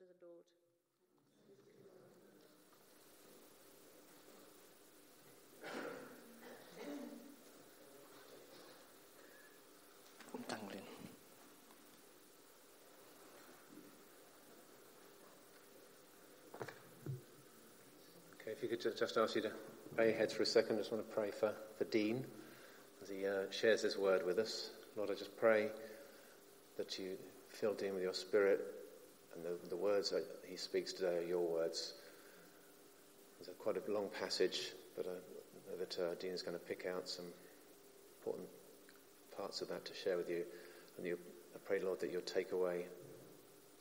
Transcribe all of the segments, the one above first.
word of the Lord. Okay, if you could just ask you to bow your heads for a second. I just want to pray for the Dean as he shares his word with us. Lord, I just pray that you fill Dean with your spirit, and the words that he speaks today are your words. It's quite a long passage, but I know that Dean is going to pick out some important parts of that to share with you. And I pray, Lord, that you'll take away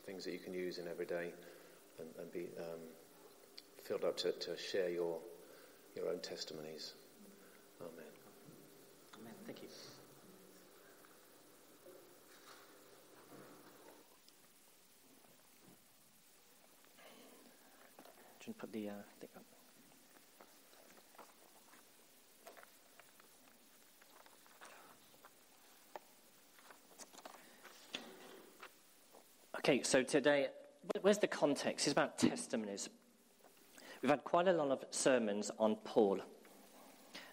things that you can use in every day and be filled up to share your own testimonies. Amen. Amen. Thank you. Do you put the thing up? Okay, so today, where's the context? It's about testimonies. We've had quite a lot of sermons on Paul.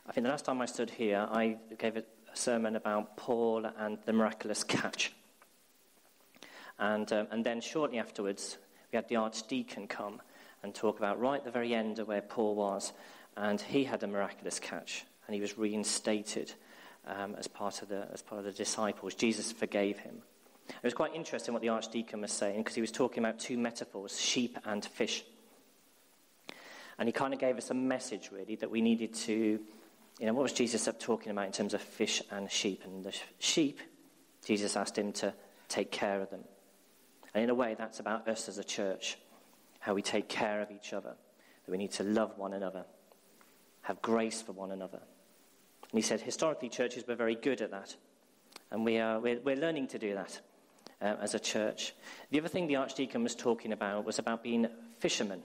I think the last time I stood here, I gave a sermon about Paul and the miraculous catch. And then shortly afterwards, we had the archdeacon come and talk about right at the very end of where Paul was, and he had a miraculous catch, and he was reinstated as part of the disciples. Jesus forgave him. It was quite interesting what the archdeacon was saying, because he was talking about two metaphors, sheep and fish. And he kind of gave us a message, really, that we needed to, what was Jesus up talking about in terms of fish and sheep? And the sheep, Jesus asked him to take care of them. And in a way, that's about us as a church, how we take care of each other, that we need to love one another, have grace for one another. And he said, historically, churches were very good at that. And we're learning to do that as a church. The other thing the archdeacon was talking about was about being fishermen.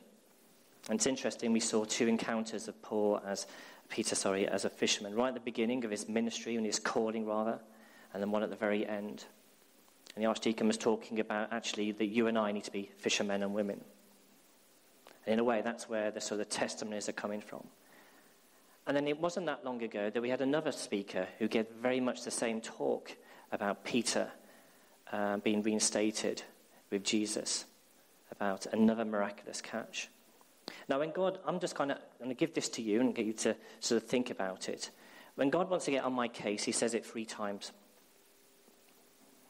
And it's interesting, we saw two encounters of Peter as a fisherman, right at the beginning of his ministry, and his calling rather, and then one at the very end. And the archdeacon was talking about actually that you and I need to be fishermen and women. And in a way, that's where the sort of testimonies are coming from. And then it wasn't that long ago that we had another speaker who gave very much the same talk about Peter being reinstated with Jesus, about another miraculous catch. Now, when God, I'm just kind of going to give this to you and get you to sort of think about it. When God wants to get on my case, he says it 3 times.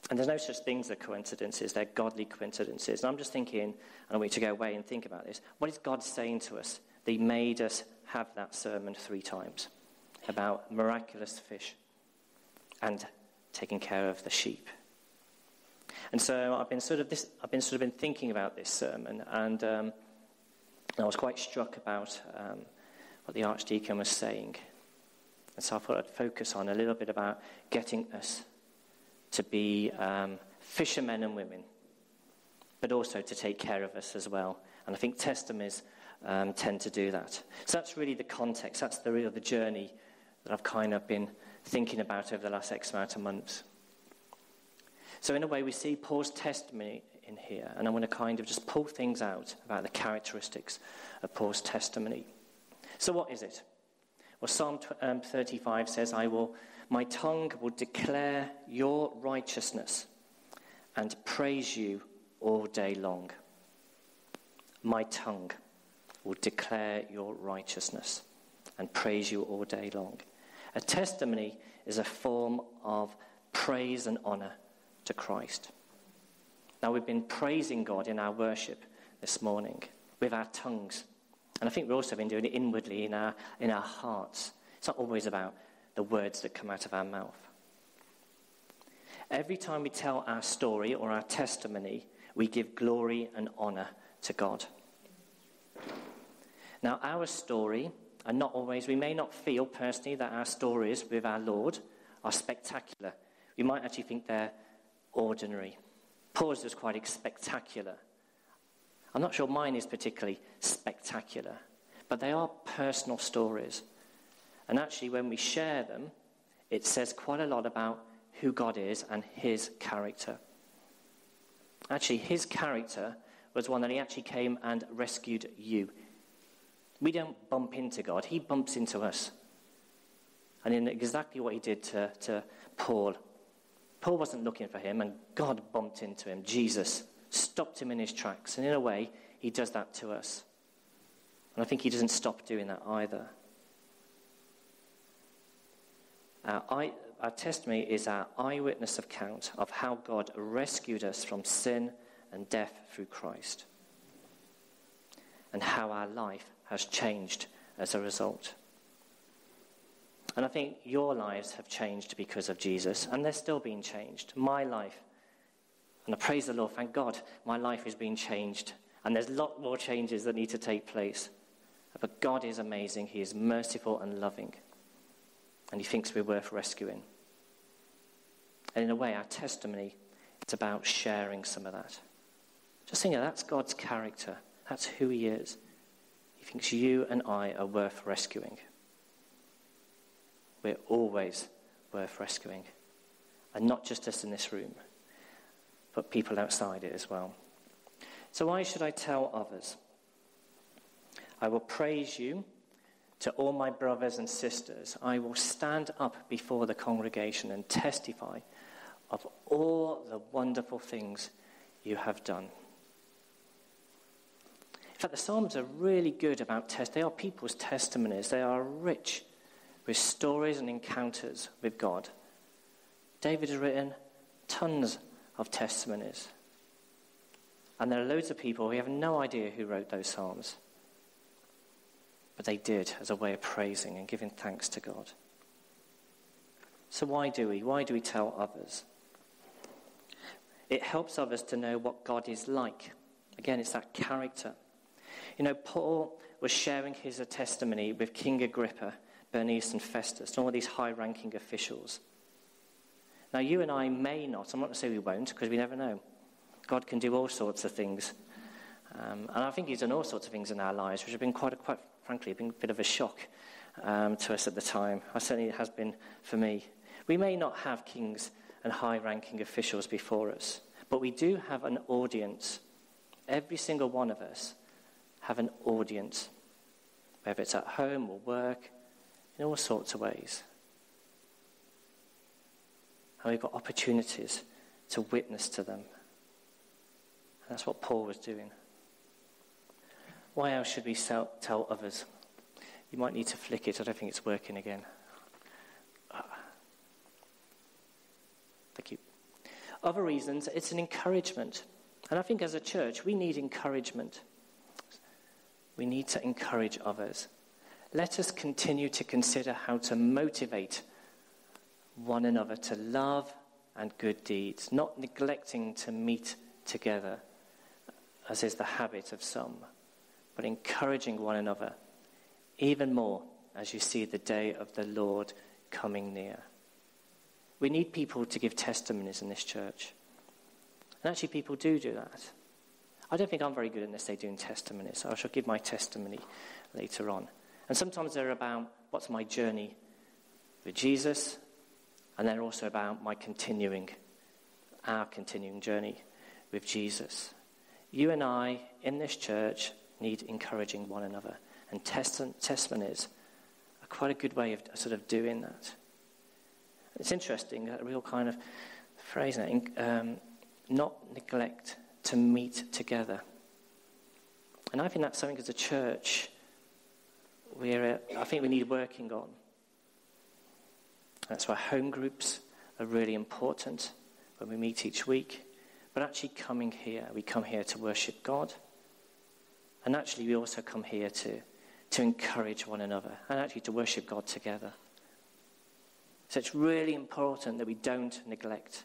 And there's no such things as coincidences. They're godly coincidences. And I'm just thinking, and I want you to go away and think about this. What is God saying to us? He made us have that sermon 3 times about miraculous fish and taking care of the sheep. And so I've been thinking about this sermon, and I was quite struck about what the archdeacon was saying. And so I thought I'd focus on a little bit about getting us to be fishermen and women, but also to take care of us as well. And I think testimonies tend to do that. So that's really the context. That's the real journey that I've kind of been thinking about over the last X amount of months. So in a way, we see Paul's testimony in here, and I want to kind of just pull things out about the characteristics of Paul's testimony. So what is it? Well, Psalm 35 says, my tongue will declare your righteousness and praise you all day long. My tongue will declare your righteousness and praise you all day long. A testimony is a form of praise and honour to Christ. Now, we've been praising God in our worship this morning with our tongues. And I think we've also been doing it inwardly in our hearts. It's not always about the words that come out of our mouth. Every time we tell our story or our testimony, we give glory and honour to God. Now, our story, and not always, we may not feel personally that our stories with our Lord are spectacular. We might actually think they're ordinary. Paul's was quite spectacular. I'm not sure mine is particularly spectacular, but they are personal stories. And actually, when we share them, it says quite a lot about who God is and his character. Actually, his character was one that he actually came and rescued you. We don't bump into God. He bumps into us. And in exactly what he did to Paul. Paul wasn't looking for him, and God bumped into him. Jesus stopped him in his tracks. And in a way, he does that to us. And I think he doesn't stop doing that either. Our testimony is our eyewitness account of how God rescued us from sin and death through Christ, and how our life has changed as a result. And I think your lives have changed because of Jesus, and they're still being changed. My life, and I praise the Lord, thank God, my life is being changed, and there's a lot more changes that need to take place. But God is amazing, he is merciful and loving, and he thinks we're worth rescuing. And in a way, our testimony, it's about sharing some of that. Just thinking, that's God's character. That's who he is. He thinks you and I are worth rescuing. We're always worth rescuing. And not just us in this room, but people outside it as well. So why should I tell others? I will praise you to all my brothers and sisters. I will stand up before the congregation and testify of all the wonderful things you have done. In fact, the Psalms are really good about testimonies. They are people's testimonies. They are rich with stories and encounters with God. David has written tons of testimonies. And there are loads of people who have no idea who wrote those Psalms. But they did, as a way of praising and giving thanks to God. So why do we? Why do we tell others? It helps others to know what God is like. Again, it's that character. You know, Paul was sharing his testimony with King Agrippa, Bernice and Festus, and all these high-ranking officials. Now, you and I may not, I'm not going to say we won't, because we never know. God can do all sorts of things. And I think he's done all sorts of things in our lives, which have been quite frankly, been a bit of a shock to us at the time. Certainly it has been for me. We may not have kings and high-ranking officials before us, but we do have an audience. Every single one of us have an audience, whether it's at home or work, in all sorts of ways. And we've got opportunities to witness to them. And that's what Paul was doing. Why else should we tell others? You might need to flick it. I don't think it's working again. Thank you. Other reasons, it's an encouragement. And I think as a church, we need encouragement. We need to encourage others. Let us continue to consider how to motivate one another to love and good deeds, not neglecting to meet together, as is the habit of some, but encouraging one another even more as you see the day of the Lord coming near. We need people to give testimonies in this church. And actually people do that. I don't think I'm very good at this, doing testimonies. I shall give my testimony later on. And sometimes they're about what's my journey with Jesus, and they're also about our continuing journey with Jesus. You and I in this church need encouraging one another, and testimonies are quite a good way of sort of doing that. It's interesting, a real kind of phrase, not neglect to meet together. And I think that's something as a church I think we need working on. That's why home groups are really important when we meet each week. But actually coming here, we come here to worship God. And actually we also come here to encourage one another and actually to worship God together. So it's really important that we don't neglect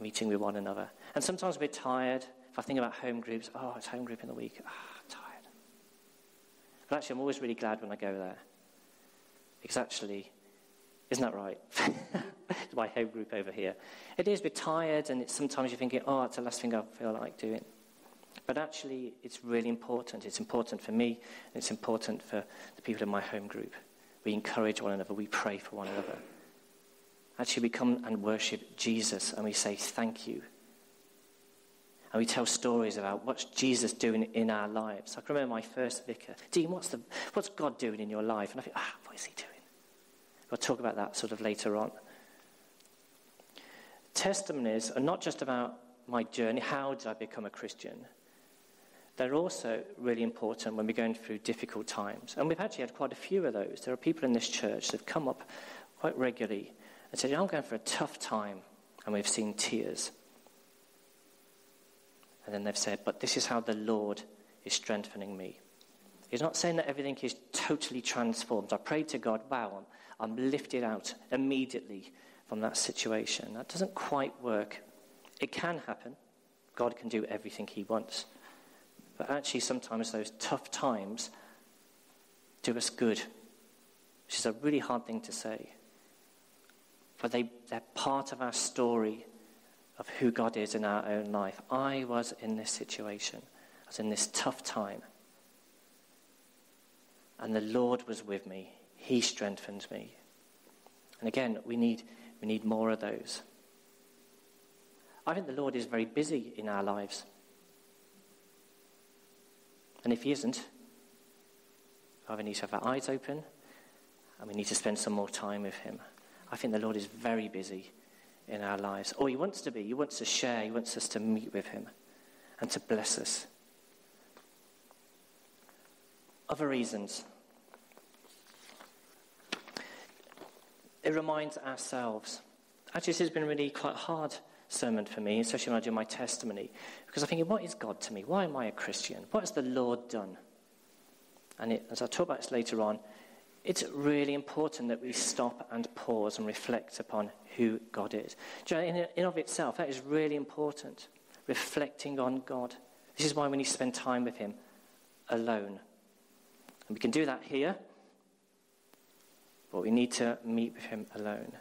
meeting with one another. And sometimes we're tired. If I think about home groups, it's home group in the week. I'm tired. But actually I'm always really glad when I go there. Because actually, isn't that right? My home group over here. It is, we're tired, and it's sometimes you're thinking, it's the last thing I feel like doing. But actually, it's really important. It's important for me, and it's important for the people in my home group. We encourage one another. We pray for one another. Actually, we come and worship Jesus, and we say, thank you. And we tell stories about what's Jesus doing in our lives. I can remember my first vicar. Dean, what's God doing in your life? And I think, what is he doing? We'll talk about that sort of later on. Testimonies are not just about my journey, how did I become a Christian? They're also really important when we're going through difficult times. And we've actually had quite a few of those. There are people in this church that have come up quite regularly and said, I'm going for a tough time. And we've seen tears. And then they've said, but this is how the Lord is strengthening me. He's not saying that everything is totally transformed. I prayed to God, wow, I'm lifted out immediately from that situation. That doesn't quite work. It can happen. God can do everything he wants. But actually sometimes those tough times do us good, which is a really hard thing to say. But they're part of our story of who God is in our own life. I was in this situation. I was in this tough time. And the Lord was with me. He strengthened me. And again, we need more of those. I think the Lord is very busy in our lives. And if he isn't, we need to have our eyes open and we need to spend some more time with him. I think the Lord is very busy in our lives. Or he wants to be. He wants to share. He wants us to meet with him and to bless us. Other reasons. It reminds ourselves. Actually, this has been really quite hard sermon for me, especially when I do my testimony, because I'm thinking, what is God to me? Why am I a Christian? What has the Lord done? And as I talk about this later on, it's really important that we stop and pause and reflect upon who God is. In of itself, that is really important, reflecting on God. This is why we need to spend time with him alone. And we can do that here, but we need to meet with him alone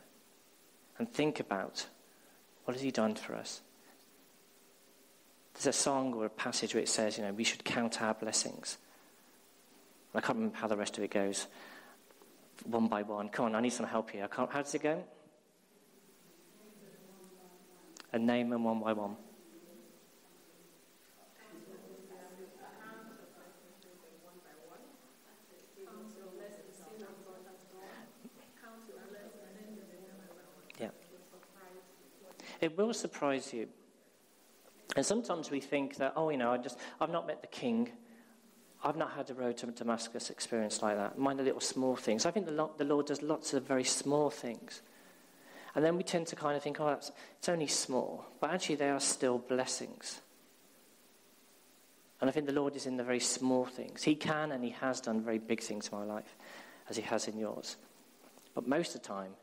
and think about what has he done for us? There's a song or a passage where it says, we should count our blessings. I can't remember how the rest of it goes. One by one. Come on, I need some help here. How does it go? A name and one by one. It will surprise you. And sometimes we think that, I've not met the king. I've not had a road to Damascus experience like that. Mind the little small things. I think the Lord does lots of very small things. And then we tend to kind of think, it's only small. But actually they are still blessings. And I think the Lord is in the very small things. He can and he has done very big things in my life, as he has in yours. But most of the time,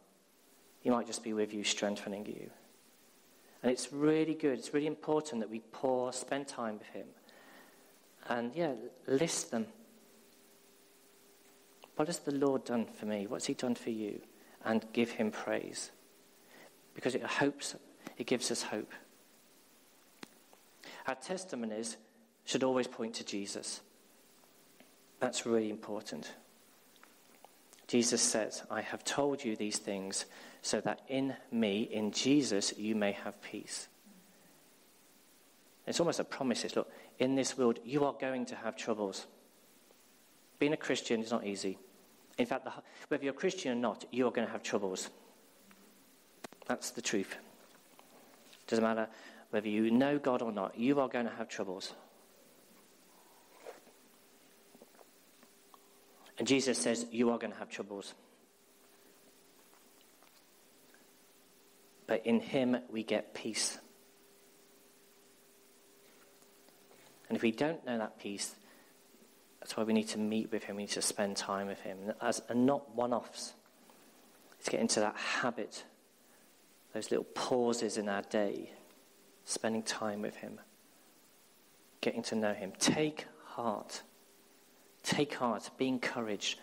he might just be with you, strengthening you. And it's really good, it's really important that we pause, spend time with him. And list them. What has the Lord done for me? What's he done for you? And give him praise. Because it gives us hope. Our testimonies should always point to Jesus. That's really important. Jesus says, I have told you these things so that in me, in Jesus, you may have peace. It's almost a promise. It's, look, in this world, you are going to have troubles. Being a Christian is not easy. In fact, whether you're a Christian or not, you're going to have troubles. That's the truth. It doesn't matter whether you know God or not, you are going to have troubles. And Jesus says, you are going to have troubles. But in him, we get peace. And if we don't know that peace, that's why we need to meet with him. We need to spend time with him. And not one-offs. Let's get into that habit, those little pauses in our day, spending time with him, getting to know him. Take heart, be encouraged.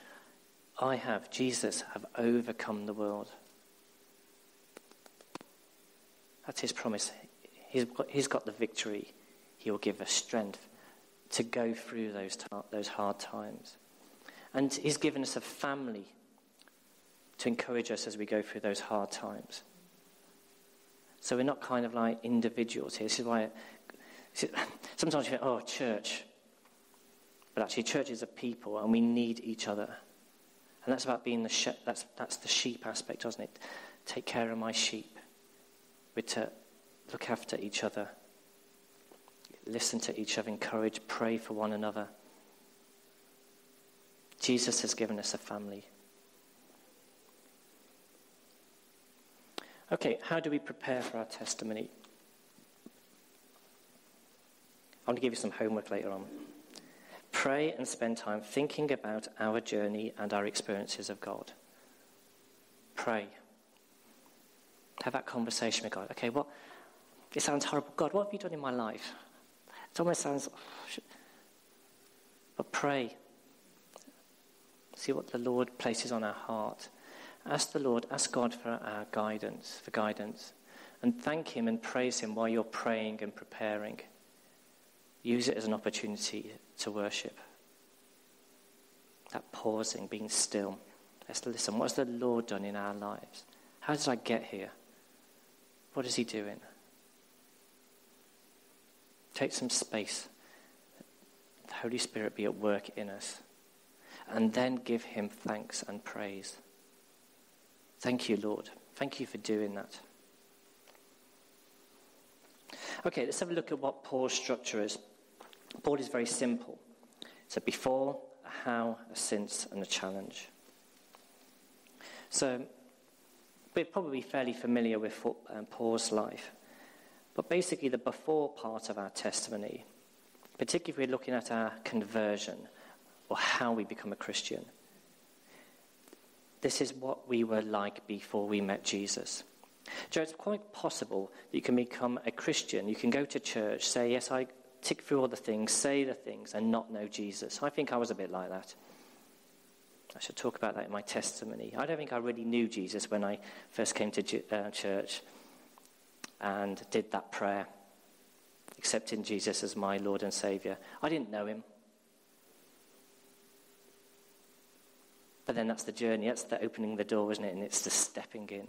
Jesus have overcome the world. That's his promise. He's got the victory. He will give us strength to go through those hard times. And he's given us a family to encourage us as we go through those hard times. So we're not kind of like individuals here. This is why Sometimes you think, oh, church. But actually, church is a people, and we need each other. And that's about being the that's the sheep aspect, doesn't it? Take care of my sheep. We're to look after each other, listen to each other, encourage, pray for one another. Jesus has given us a family. Okay, how do we prepare for our testimony? I want to give you some homework later on. Pray and spend time thinking about our journey and our experiences of God. Pray. Have that conversation with God. Okay, what? It sounds horrible. God, what have you done in my life? It almost sounds... But pray. See what the Lord places on our heart. Ask the Lord, ask God for our guidance, And thank him and praise him while you're praying and preparing. Use it as an opportunity to worship. That pausing, being still. Let's listen. What has the Lord done in our lives? How did I get here? What is he doing? Take some space. The Holy Spirit be at work in us. And then give him thanks and praise. Thank you, Lord. Thank you for doing that. Okay, let's have a look at what Paul's structure is. Paul is very simple. It's a before, a how, a since, and a challenge. So, we're probably fairly familiar with Paul's life. But basically, the before part of our testimony, particularly if we're looking at our conversion, or how we become a Christian. This is what we were like before we met Jesus. Joe, it's quite possible that you can become a Christian. You can go to church, say, yes, I tick through all the things, say the things, and not know Jesus. I think I was a bit like that. I should talk about that in my testimony. I don't think I really knew Jesus when I first came to church and did that prayer, accepting Jesus as my Lord and Saviour. I didn't know him. But then that's the journey, that's the opening the door, isn't it? And it's the stepping in.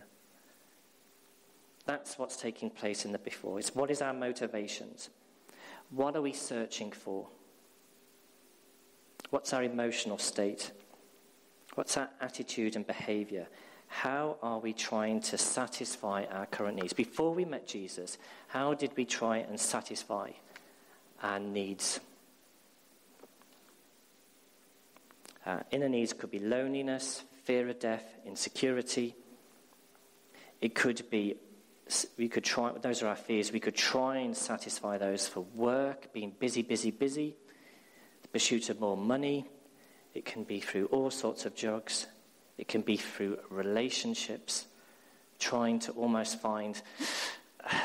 That's what's taking place in the before. It's what is our motivations? What are we searching for? What's our emotional state? What's our attitude and behaviour? How are we trying to satisfy our current needs? Before we met Jesus, how did we try and satisfy our needs? Our inner needs could be loneliness, fear of death, insecurity. It could be, we could try, those are our fears, we could try and satisfy those for work, being busy, the pursuit of more money. It can be through all sorts of drugs. It can be through relationships, trying to almost find a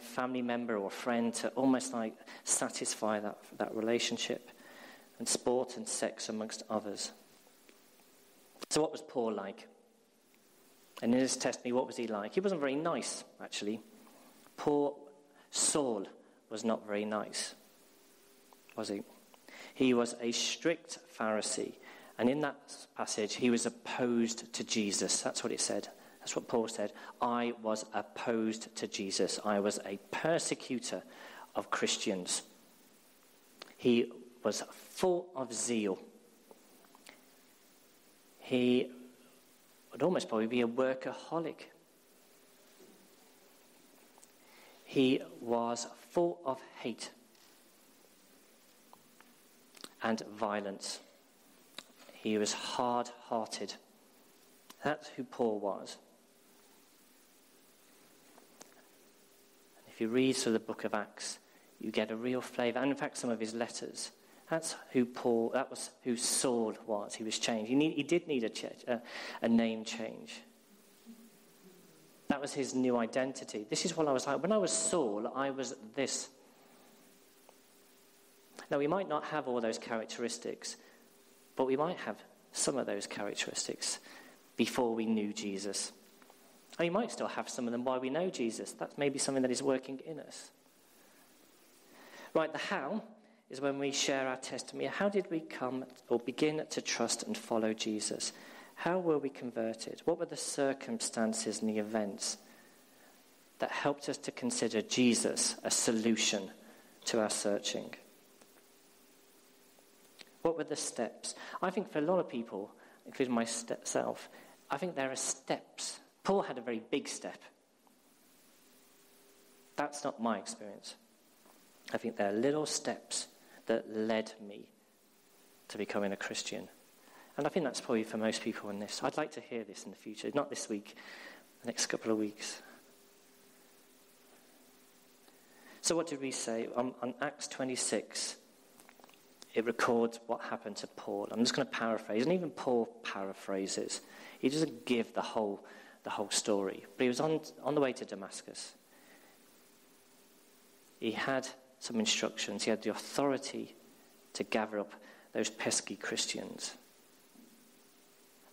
family member or friend to almost like satisfy that relationship. And sport and sex amongst others. So what was Paul like? And in his testimony, what was he like? He wasn't very nice, actually. Poor Saul was not very nice, was he? He was a strict Pharisee. And in that passage, he was opposed to Jesus. That's what it said. That's what Paul said. I was opposed to Jesus. I was a persecutor of Christians. He was full of zeal. He would almost probably be a workaholic. He was full of hate and violence. He was hard-hearted. That's who Paul was. If you read through the Book of Acts, you get a real flavour, and in fact some of his letters. That's who Paul, that was who Saul was. He was changed. He did need a name change. That was his new identity. This is what I was like. When I was Saul, I was this. Now, we might not have all those characteristics, but we might have some of those characteristics before we knew Jesus. And we might still have some of them while we know Jesus. That's maybe something that is working in us. Right, the how is when we share our testimony. How did we come or begin to trust and follow Jesus? How were we converted? What were the circumstances and the events? that helped us to consider Jesus a solution to our searching. What were the steps? I think for a lot of people, including myself, I think there are steps. Paul had a very big step. That's not my experience. I think there are little steps that led me to becoming a Christian. And I think that's probably for most people in this. I'd like to hear this in the future, not this week, the next couple of weeks. So what did we say? On Acts 26, it records what happened to Paul. I'm just going to paraphrase, and even Paul paraphrases. He doesn't give the whole story. But he was on the way to Damascus. He had some instructions. He had the authority to gather up those pesky Christians.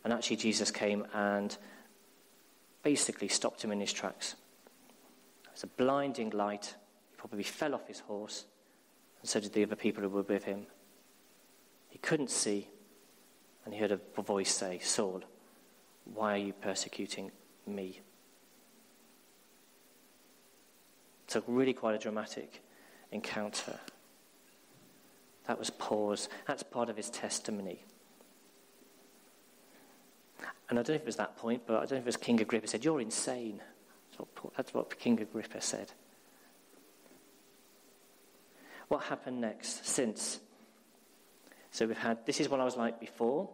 And actually Jesus came and basically stopped him in his tracks. It was a blinding light. He probably fell off his horse, and so did the other people who were with him. He couldn't see, and he heard a voice say, "Saul, why are you persecuting me?" So really quite a dramatic encounter. That was Paul's. That's part of his testimony. And I don't know if it was that point, but I don't know if it was King Agrippa said, "You're insane." That's what King Agrippa said. What happened next? Since. So we've had, this is what I was like before.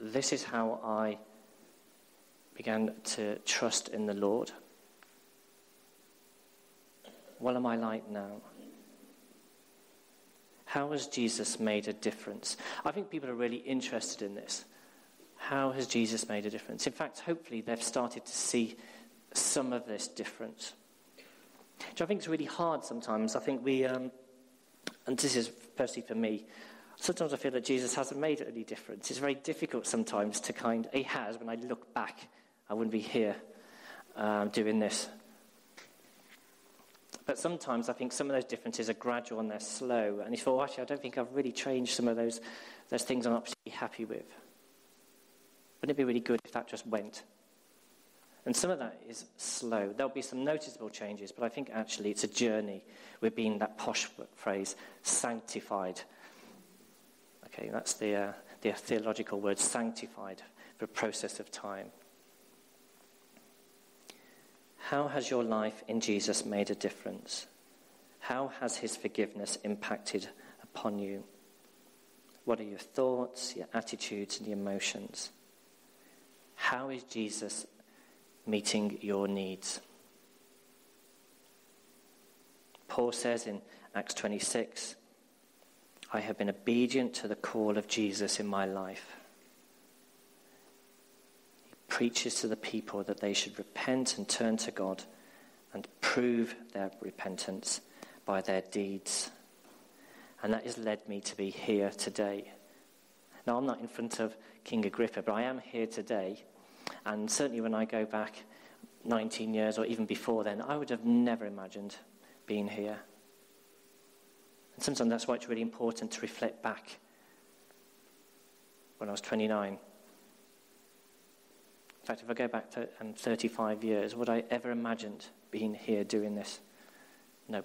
This is how I began to trust in the Lord. What am I like now? How has Jesus made a difference? I think people are really interested in this. How has Jesus made a difference? In fact, hopefully they've started to see some of this difference, which I think is really hard sometimes. I think we, and this is personally for me, sometimes I feel that Jesus hasn't made any difference. It's very difficult sometimes to he has, when I look back, I wouldn't be here doing this. But sometimes I think some of those differences are gradual and they're slow. And you thought, actually, I don't think I've really changed some of those things I'm not particularly happy with. Wouldn't it be really good if that just went? And some of that is slow. There'll be some noticeable changes, but I think actually it's a journey. We're being, that posh phrase, sanctified. Okay, that's the theological word, sanctified, for a process of time. How has your life in Jesus made a difference? How has his forgiveness impacted upon you? What are your thoughts, your attitudes, and your emotions? How is Jesus meeting your needs? Paul says in Acts 26, "I have been obedient to the call of Jesus in my life." Preaches to the people that they should repent and turn to God and prove their repentance by their deeds. And that has led me to be here today. Now, I'm not in front of King Agrippa, but I am here today. And certainly when I go back 19 years or even before then, I would have never imagined being here. And sometimes that's why it's really important to reflect back. When I was 29, in fact, if I go back to 35 years, would I ever imagined being here doing this? No.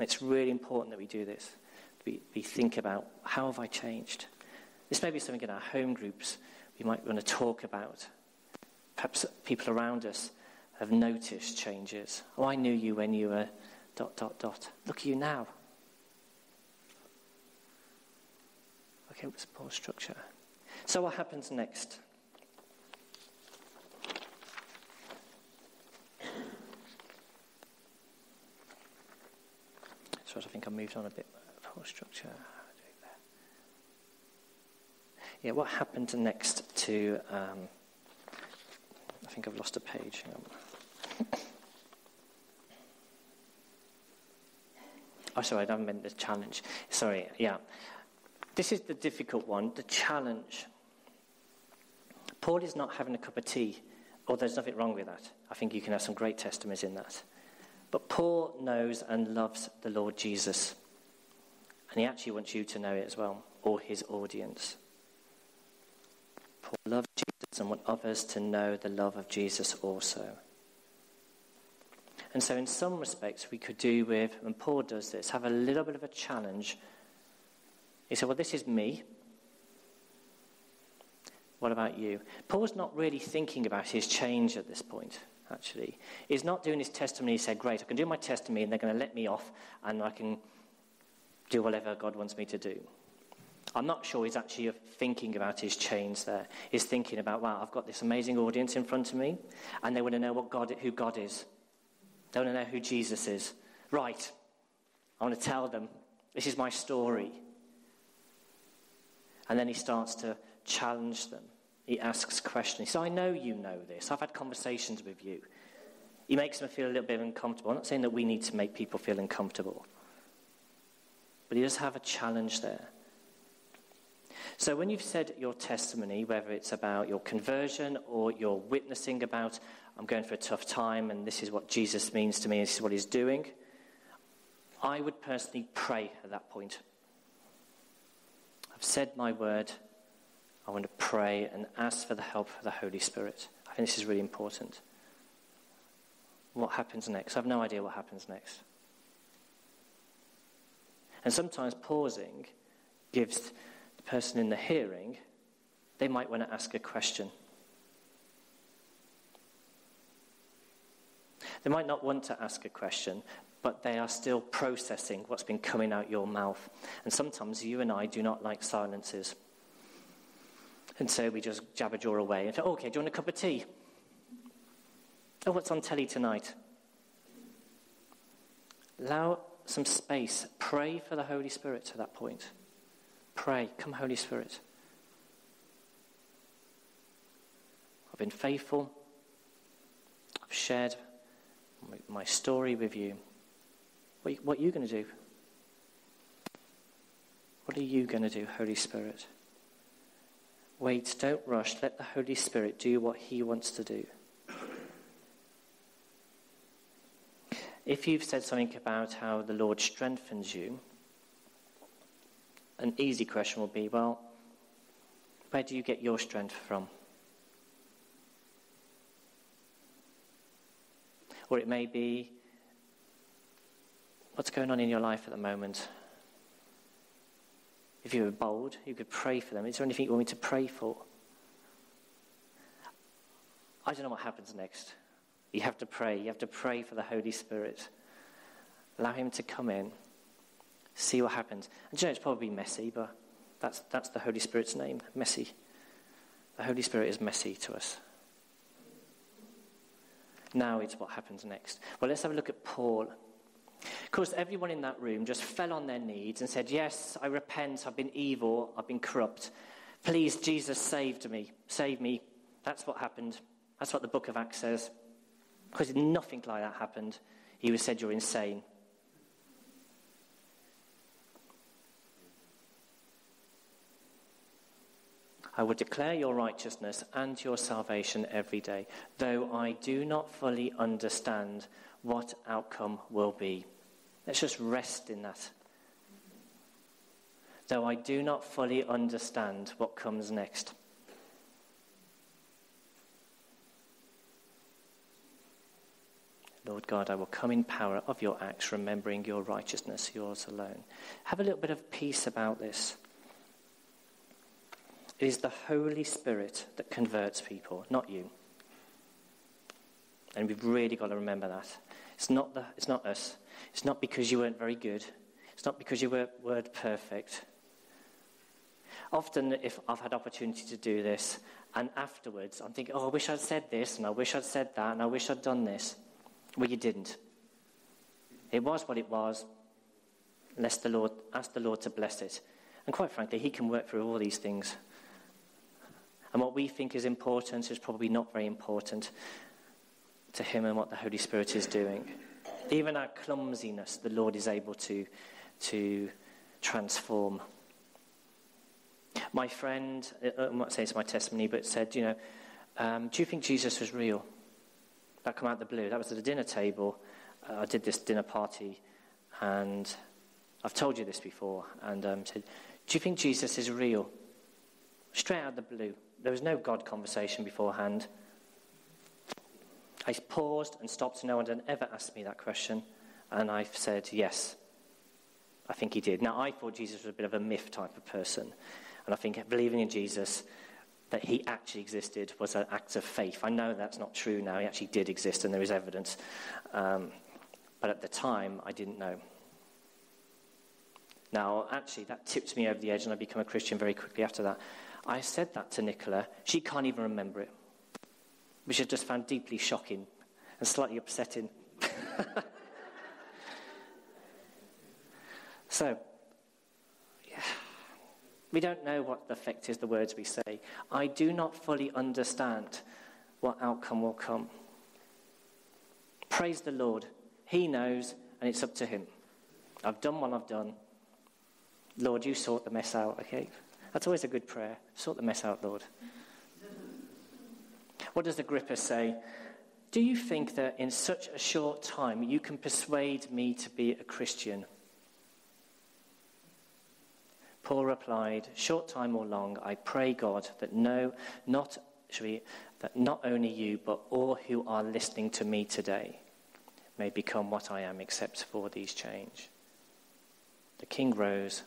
It's really important that we do this. We think about, how have I changed? This may be something in our home groups we might want to talk about. Perhaps people around us have noticed changes. "Oh, I knew you when you were ... Look at you now." Okay, what's the board structure? So what happens next? I think I moved on a bit. Whole structure. Yeah, what happened next to? I think I've lost a page. Hang on. Oh, sorry, I haven't meant the challenge. Sorry, yeah. This is the difficult one, the challenge. Paul is not having a cup of tea, or there's nothing wrong with that. I think you can have some great testimonies in that. But Paul knows and loves the Lord Jesus. And he actually wants you to know it as well, or his audience. Paul loved Jesus and wants others to know the love of Jesus also. And so in some respects we could do with, and Paul does this, have a little bit of a challenge. He said, well, this is me. What about you? Paul's not really thinking about his change at this point, actually. He's not doing his testimony. He said, great, I can do my testimony and they're going to let me off and I can do whatever God wants me to do. I'm not sure he's actually thinking about his change there. He's thinking about, wow, I've got this amazing audience in front of me, and they want to know who God is. They want to know who Jesus is. Right, I want to tell them, this is my story. And then he starts to challenge them. He asks questions. So I know you know this. I've had conversations with you. He makes them feel a little bit uncomfortable. I'm not saying that we need to make people feel uncomfortable. But he does have a challenge there. So when you've said your testimony, whether it's about your conversion or your witnessing about, I'm going through a tough time and this is what Jesus means to me, this is what he's doing, I would personally pray at that point. I've said my word. I want to pray and ask for the help of the Holy Spirit. I think this is really important. What happens next? I have no idea what happens next. And sometimes pausing gives the person in the hearing, they might want to ask a question. They might not want to ask a question, but they are still processing what's been coming out your mouth. And sometimes you and I do not like silences. And so we just jabber-jaw away and say, okay, do you want a cup of tea? Oh, what's on telly tonight? Allow some space. Pray for the Holy Spirit at that point. Pray, come Holy Spirit. I've been faithful. I've shared my story with you. What are you going to do? What are you going to do, Holy Spirit? Wait, don't rush. Let the Holy Spirit do what he wants to do. If you've said something about how the Lord strengthens you, an easy question will be, well, where do you get your strength from? Or it may be, what's going on in your life at the moment? If you were bold, you could pray for them. Is there anything you want me to pray for? I don't know what happens next. You have to pray. You have to pray for the Holy Spirit. Allow him to come in. See what happens. And you know, it's probably messy, but that's the Holy Spirit's name, messy. The Holy Spirit is messy to us. Now it's what happens next. Well, let's have a look at Paul. Of course, everyone in that room just fell on their knees and said, yes, I repent, I've been evil, I've been corrupt. Please, Jesus, save me. That's what happened. That's what the Book of Acts says. Because nothing like that happened. He was said, you're insane. I will declare your righteousness and your salvation every day, though I do not fully understand what outcome will be. Let's just rest in that. Though I do not fully understand what comes next. Lord God, I will come in power of your acts, remembering your righteousness, yours alone. Have a little bit of peace about this. It is the Holy Spirit that converts people, not you. And we've really got to remember that. It's not us. It's not because you weren't very good. It's not because you weren't perfect. Often, if I've had opportunity to do this, and afterwards I'm thinking, oh, I wish I'd said this, and I wish I'd said that, and I wish I'd done this. Well, you didn't. It was what it was. Ask the Lord to bless it. And quite frankly, he can work through all these things. And what we think is important is probably not very important to him and what the Holy Spirit is doing. Even our clumsiness, the Lord is able to transform. My friend, I'm not saying it's my testimony, but said, you know, do you think Jesus was real? That come out of the blue. That was at a dinner table. I did this dinner party, and I've told you this before, and said, do you think Jesus is real? Straight out of the blue. There was no God conversation beforehand. I paused and stopped. No one had ever asked me that question. And I said, yes, I think he did. Now, I thought Jesus was a bit of a myth type of person. And I think believing in Jesus, that he actually existed, was an act of faith. I know that's not true now. He actually did exist, and there is evidence. But at the time, I didn't know. Now, actually, that tipped me over the edge, and I became a Christian very quickly after that. I said that to Nicola. She can't even remember it, which I just found deeply shocking and slightly upsetting. So, yeah, we don't know what the effect is, the words we say. I do not fully understand what outcome will come. Praise the Lord. He knows, and it's up to him. I've done what I've done. Lord, you sort the mess out, okay? That's always a good prayer. Sort the mess out, Lord. What does Agrippa say? Do you think that in such a short time you can persuade me to be a Christian? Paul replied, short time or long, I pray God that not only you, but all who are listening to me today may become what I am, except for these change. The king rose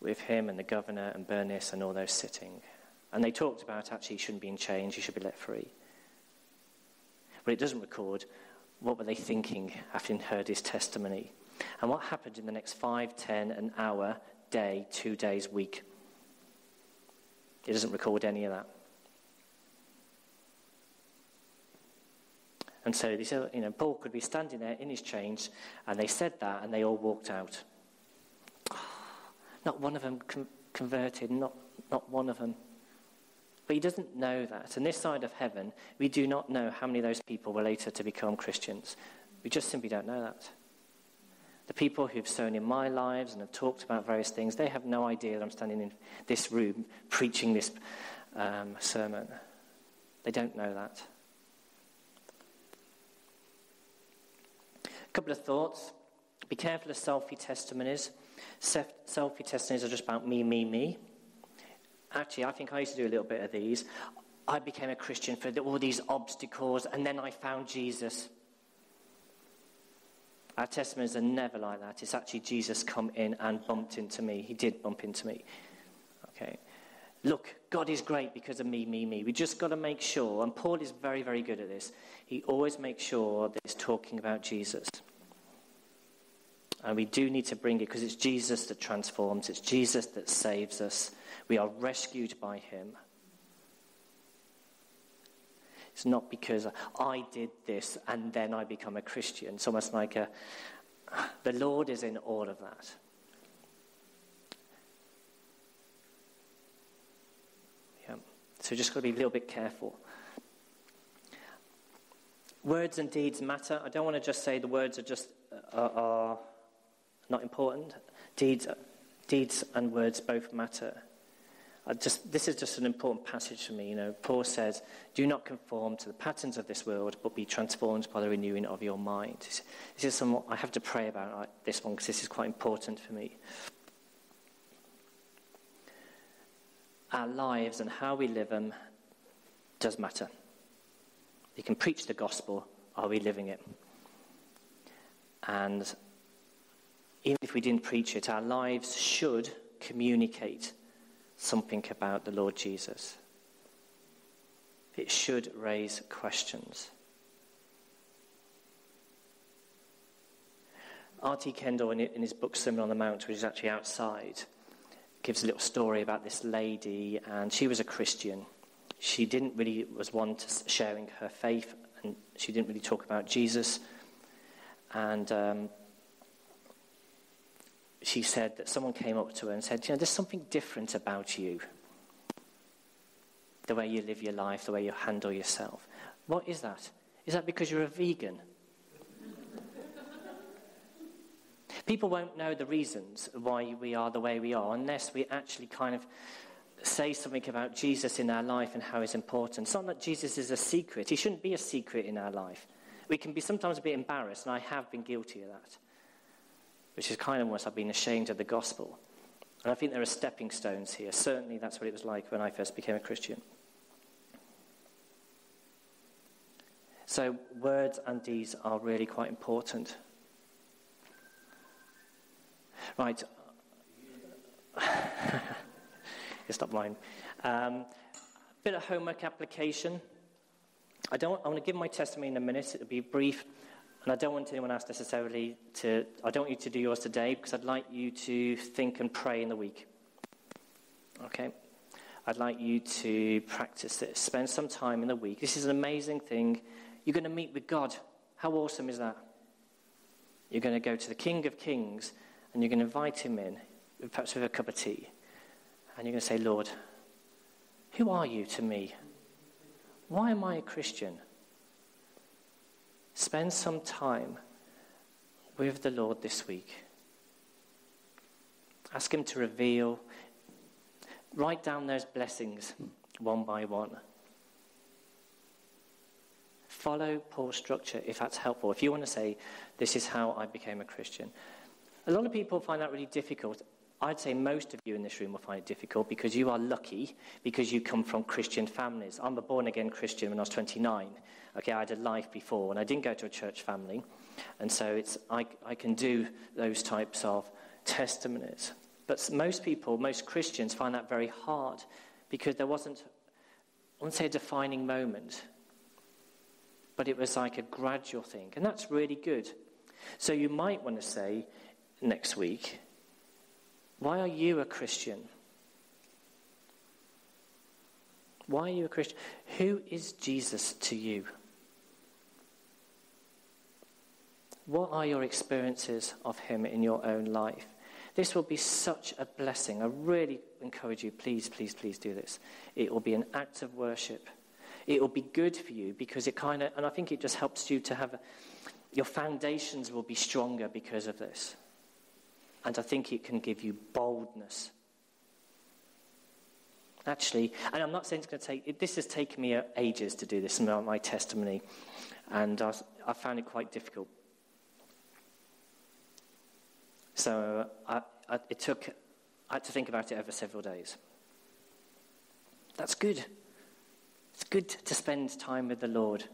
with him and the governor and Bernice and all those sitting. And they talked about actually he shouldn't be in chains, he should be let free. But it doesn't record what were they thinking having heard his testimony. And what happened in the next 5, 10, an hour, day, 2 days, week. It doesn't record any of that. And so they said, Paul could be standing there in his chains, and they said that, and they all walked out. Not one of them converted, not one of them. But he doesn't know that. And this side of heaven, we do not know how many of those people were later to become Christians. We just simply don't know that. The people who've sown in my lives and have talked about various things, they have no idea that I'm standing in this room preaching this sermon. They don't know that. A couple of thoughts. Be careful of selfie testimonies. Selfie testimonies are just about me, me, me. Actually, I think I used to do a little bit of these. I became a Christian for all these obstacles, and then I found Jesus. Our testimonies are never like that. It's actually Jesus come in and bumped into me. He did bump into me. Okay. Look, God is great because of me, me, me. We just got to make sure, and Paul is very, very good at this. He always makes sure that he's talking about Jesus. And we do need to bring it because it's Jesus that transforms. It's Jesus that saves us. We are rescued by him. It's not because I did this and then I become a Christian. It's almost like the Lord is in all of that. Yeah. So just got to be a little bit careful. Words and deeds matter. I don't want to just say the words are just... are not important. Deeds and words both matter. This is just an important passage for me. Paul says, do not conform to the patterns of this world, but be transformed by the renewing of your mind. This is somewhat I have to pray about this one, because this is quite important for me. Our lives and how we live them does matter. You can preach the gospel, are we living it? And even if we didn't preach it, our lives should communicate something about the Lord Jesus. It should raise questions. R.T. Kendall, in his book Sermon on the Mount, which is actually outside, gives a little story about this lady, and she was a Christian. She didn't really was one to sharing her faith, and she didn't really talk about Jesus. And she said that someone came up to her and said, there's something different about you. The way you live your life, the way you handle yourself. What is that? Is that because you're a vegan? People won't know the reasons why we are the way we are unless we actually kind of say something about Jesus in our life and how it's important. It's not that Jesus is a secret. He shouldn't be a secret in our life. We can be sometimes a bit embarrassed, and I have been guilty of that, which is kind of worse. I've been ashamed of the gospel. And I think there are stepping stones here. Certainly that's what it was like when I first became a Christian. So words and deeds are really quite important. Right. It's not mine. Bit of homework application. I want to give my testimony in a minute. It'll be brief, and I don't want anyone else necessarily to. I don't want you to do yours today because I'd like you to think and pray in the week. Okay. I'd like you to practice this. Spend some time in the week. This is an amazing thing. You're going to meet with God. How awesome is that? You're going to go to the King of Kings and you're going to invite him in, perhaps with a cup of tea. And you're going to say, Lord, who are you to me? Why am I a Christian? Spend some time with the Lord this week. Ask him to reveal. Write down those blessings one by one. Follow Paul's structure if that's helpful. If you want to say, this is how I became a Christian. A lot of people find that really difficult. I'd say most of you in this room will find it difficult because you are lucky because you come from Christian families. I'm a born-again Christian when I was 29. Okay, I had a life before and I didn't go to a church family. And so I can do those types of testimonies. But most people, most Christians, find that very hard because there wasn't, I wouldn't say a defining moment, but it was like a gradual thing. And that's really good. So you might want to say next week, why are you a Christian? Why are you a Christian? Who is Jesus to you? What are your experiences of him in your own life? This will be such a blessing. I really encourage you, please, please, please do this. It will be an act of worship. It will be good for you because it kind of, and I think it just helps you to have, your foundations will be stronger because of this. And I think it can give you boldness. Actually, and I'm not saying it's going to take, this has taken me ages to do this, my testimony, and I found it quite difficult. So I had to think about it over several days. That's good. It's good to spend time with the Lord.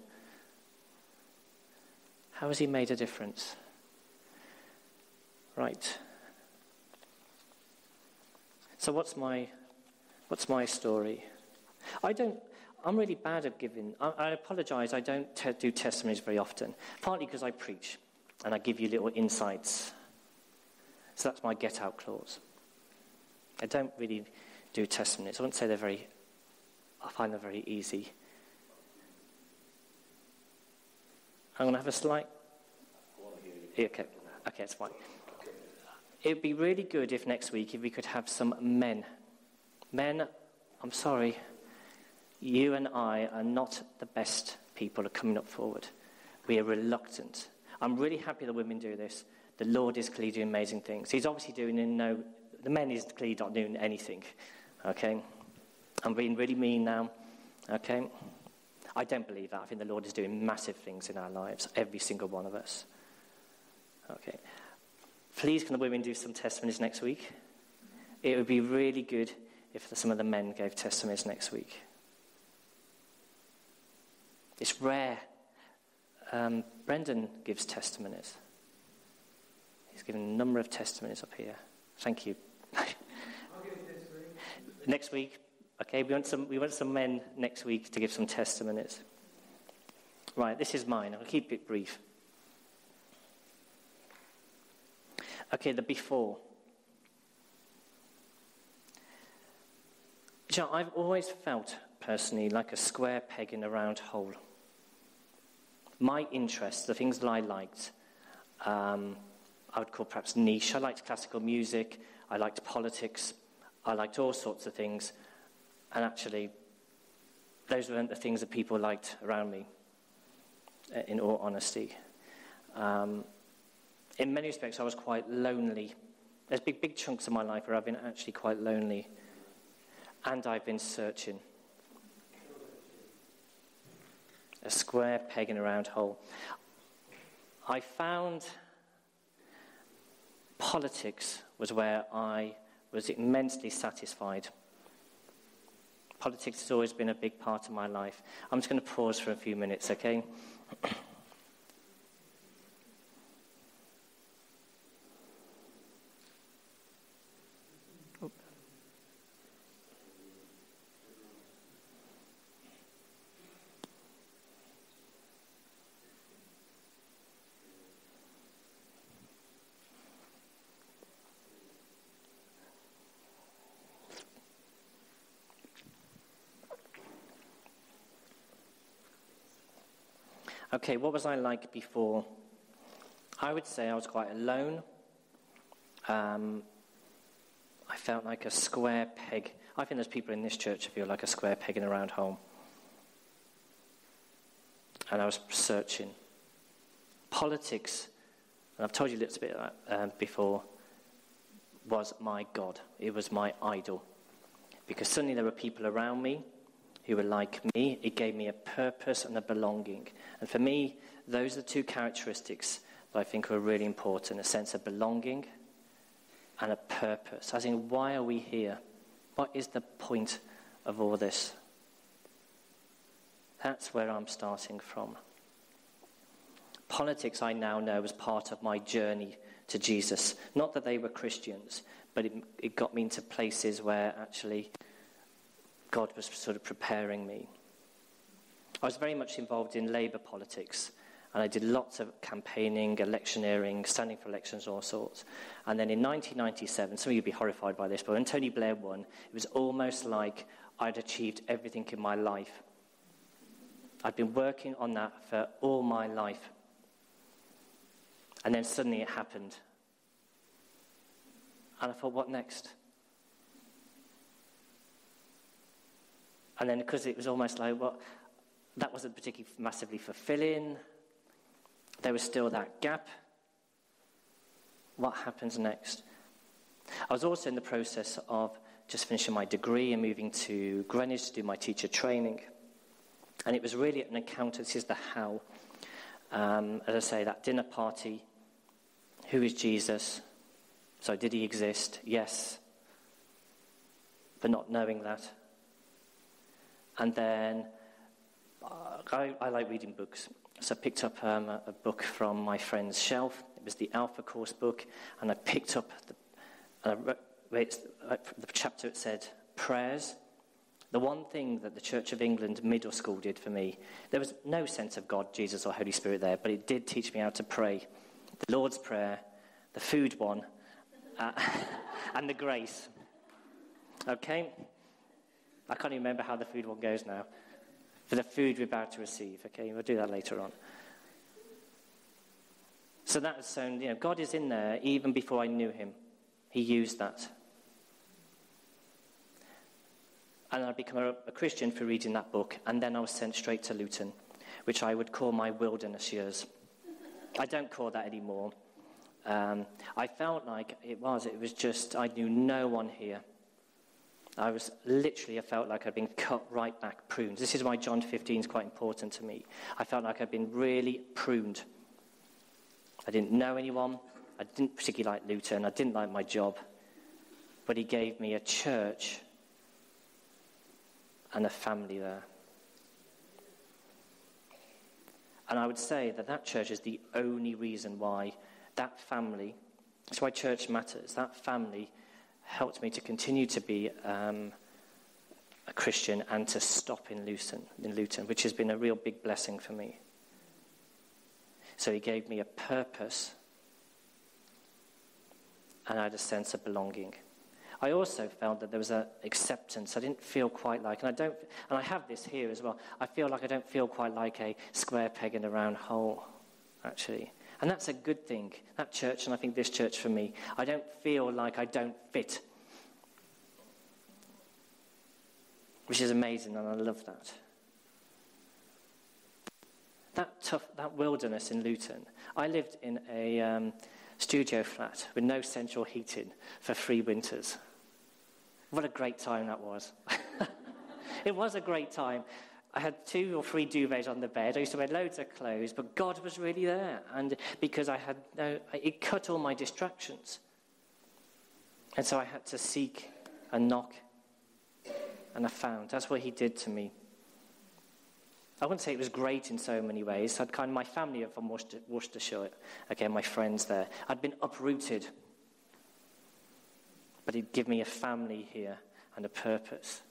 How has he made a difference? Right. So what's my story? I'm really bad at giving. I apologise. I don't do testimonies very often. Partly because I preach and I give you little insights. So that's my get-out clause. I don't really do testimonies. I wouldn't say they're I find them very easy. I'm going to have a slight... Okay, it's fine. It would be really good if next week if we could have some men. Men, I'm sorry, you and I are not the best people at coming up forward. We are reluctant. I'm really happy that women do this. The Lord is clearly doing amazing things. He's obviously the men is clearly not doing anything. Okay? I'm being really mean now. Okay? I don't believe that. I think the Lord is doing massive things in our lives, every single one of us. Okay. Please can the women do some testimonies next week? It would be really good if some of the men gave testimonies next week. It's rare. Brendan gives testimonies. He's given a number of testimonies up here. Thank you. I'll give a testimony. Next week. Okay, we want some men next week to give some testimonies. Right, this is mine. I'll keep it brief. Okay, the before. You know, I've always felt, personally, like a square peg in a round hole. My interests, the things that I liked... I would call perhaps niche. I liked classical music, I liked politics, I liked all sorts of things, and actually those weren't the things that people liked around me, in all honesty. In many respects I was quite lonely. There's big chunks of my life where I've been actually quite lonely, and I've been searching. A square peg in a round hole. I found... politics was where I was immensely satisfied. Politics has always been a big part of my life. I'm just going to pause for a few minutes, okay? Okay, what was I like before? I would say I was quite alone. I felt like a square peg. I think there's people in this church who feel like a square peg in a round hole. And I was searching. Politics, and I've told you a little bit about that before, was my God. It was my idol. Because suddenly there were people around me who were like me. It gave me a purpose and a belonging. And for me, those are the two characteristics that I think are really important, a sense of belonging and a purpose. I think, why are we here? What is the point of all this? That's where I'm starting from. Politics, I now know, was part of my journey to Jesus. Not that they were Christians, but it got me into places where actually God was sort of preparing me. I was very much involved in Labour politics, and I did lots of campaigning, electioneering, standing for elections, all sorts. And then in 1997, some of you would be horrified by this, but when Tony Blair won, it was almost like I'd achieved everything in my life. I'd been working on that for all my life. And then suddenly it happened. And I thought, what next? And then because it was almost like, well, that wasn't particularly massively fulfilling. There was still that gap. What happens next? I was also in the process of just finishing my degree and moving to Greenwich to do my teacher training. And it was really an encounter. This is the how. As I say, that dinner party. Who is Jesus? So did he exist? Yes. But not knowing that. And then I like reading books. So I picked up a book from my friend's shelf. It was the Alpha Course book. And I picked up the chapter that said prayers. The one thing that the Church of England middle school did for me, there was no sense of God, Jesus or Holy Spirit there, but it did teach me how to pray. The Lord's Prayer, the food one, and the grace. Okay? I can't even remember how the food one goes now. For the food we're about to receive. Okay, we'll do that later on. So that was sown, God is in there even before I knew him. He used that. And I became a Christian for reading that book. And then I was sent straight to Luton, which I would call my wilderness years. I don't call that anymore. I felt like it was just, I knew no one here. I felt like I'd been cut right back, pruned. This is why John 15 is quite important to me. I felt like I'd been really pruned. I didn't know anyone. I didn't particularly like Luton. I didn't like my job. But he gave me a church and a family there. And I would say that church is the only reason why that family, that's why church matters, that family helped me to continue to be a Christian and to stop in Luton, which has been a real big blessing for me. So he gave me a purpose, and I had a sense of belonging. I also felt that there was an acceptance. I didn't feel quite like, and I have this here as well. I feel like I don't feel quite like a square peg in a round hole, actually. And that's a good thing. That church, and I think this church for me, I don't feel like I don't fit. Which is amazing, and I love that. That wilderness in Luton. I lived in a studio flat with no central heating for 3 winters. What a great time that was. It was a great time. I had 2 or 3 duvets on the bed. I used to wear loads of clothes, but God was really there. And because it cut all my distractions. And so I had to seek and knock. And I found. That's what he did to me. I wouldn't say it was great in so many ways. I'd kind of, my family are from Worcestershire, again, my friends there. I'd been uprooted. But he'd give me a family here and a purpose.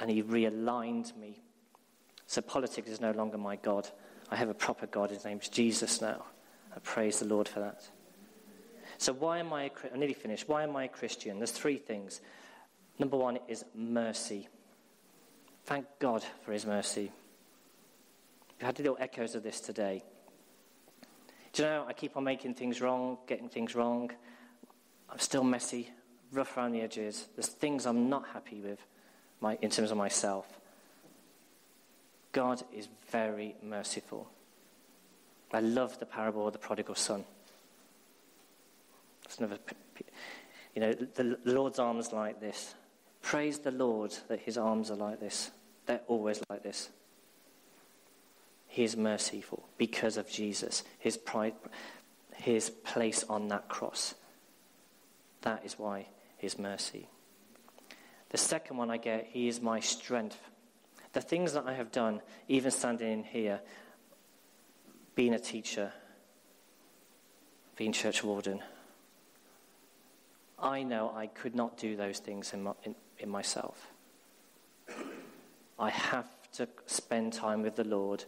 And he realigned me. So politics is no longer my God. I have a proper God. His name's Jesus now. I praise the Lord for that. So why am I a, I'm nearly finished. Why am I a Christian? There's three things. Number one is mercy. Thank God for his mercy. We've had little echoes of this today. Do you know, I keep on making things wrong, getting things wrong. I'm still messy, rough around the edges. There's things I'm not happy with in terms of myself. God is very merciful. I love the parable of the prodigal son. It's another, you know, the Lord's arms like this. Praise the Lord that his arms are like this. They're always like this. He is merciful because of Jesus, his pride, his place on that cross. That is why his mercy. The second one I get, he is my strength. The things that I have done, even standing in here, being a teacher, being church warden, I know I could not do those things in myself. I have to spend time with the Lord,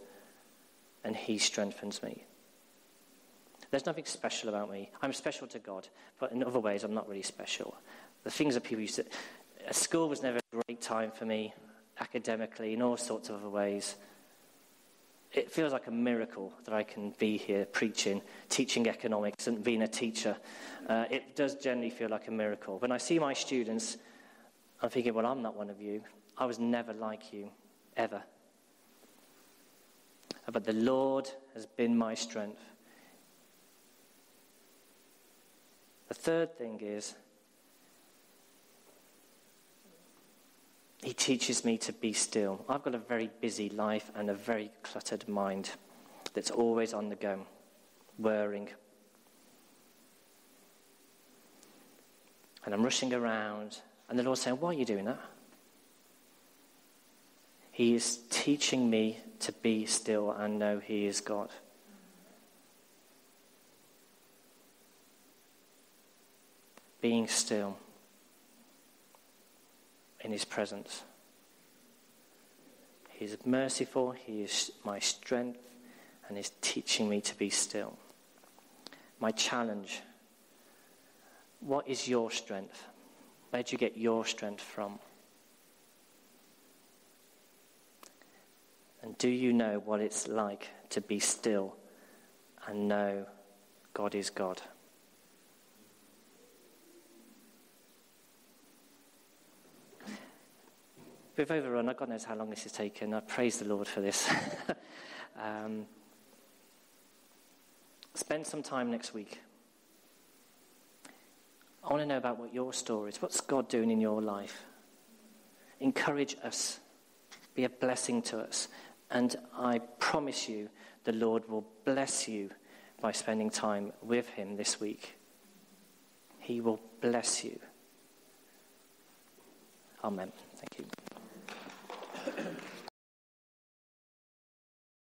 and he strengthens me. There's nothing special about me. I'm special to God, but in other ways I'm not really special. The things that people used to... School was never a great time for me, academically, in all sorts of other ways. It feels like a miracle that I can be here preaching, teaching economics and being a teacher. It does generally feel like a miracle. When I see my students, I'm thinking, well, I'm not one of you. I was never like you, ever. But the Lord has been my strength. The third thing is, he teaches me to be still. I've got a very busy life and a very cluttered mind that's always on the go, whirring. And I'm rushing around, and the Lord's saying, why are you doing that? He is teaching me to be still and know he is God. Being still in his presence. He is merciful, he is my strength, and he's teaching me to be still. My challenge. What is your strength? Where do you get your strength from? And do you know what it's like to be still and know God is God? We've overrun. God knows how long this has taken. I praise the Lord for this. Spend some time next week. I want to know about what your story is. What's God doing in your life? Encourage us. Be a blessing to us. And I promise you, the Lord will bless you by spending time with him this week. He will bless you. Amen. Thank you.